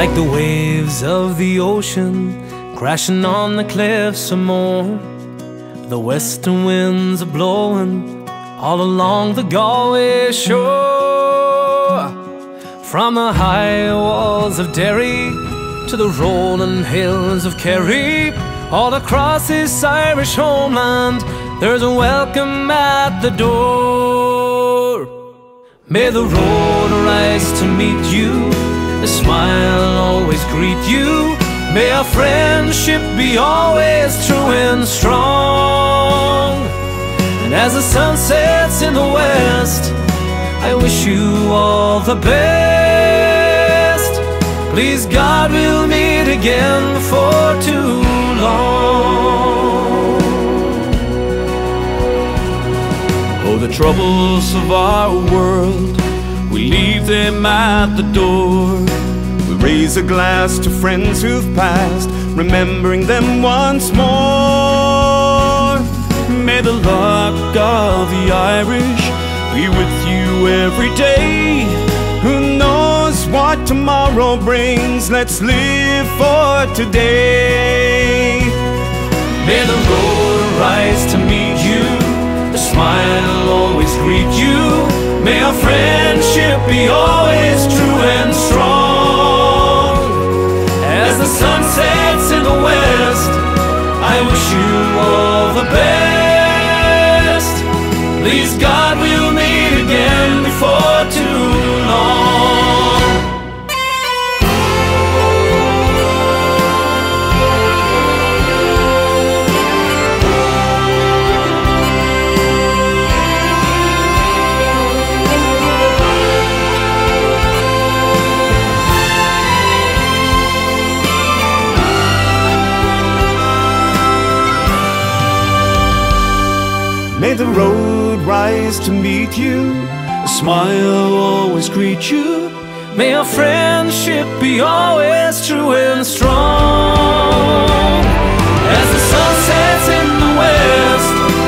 Like the waves of the ocean crashing on the cliffs some more, the western winds are blowing all along the Galway shore. From the high walls of Derry to the rolling hills of Kerry, all across this Irish homeland, there's a welcome at the door. May the road rise to meet you, a smile always greet you. May our friendship be always true and strong. And as the sun sets in the west, I wish you all the best. Please God, we'll meet again before too long. Oh, the troubles of our world, we leave them at the door. We raise a glass to friends who've passed, remembering them once more. May the luck of the Irish be with you every day. Who knows what tomorrow brings? Let's live for today. May the road rise to meet you, the smile always greet you. May our friendship be always true and strong. As the sun sets in the west, I wish you all the best. Please God, we'll meet again before too long. May the road rise to meet you, a smile always greet you. May our friendship be always true and strong. As the sun sets in the west,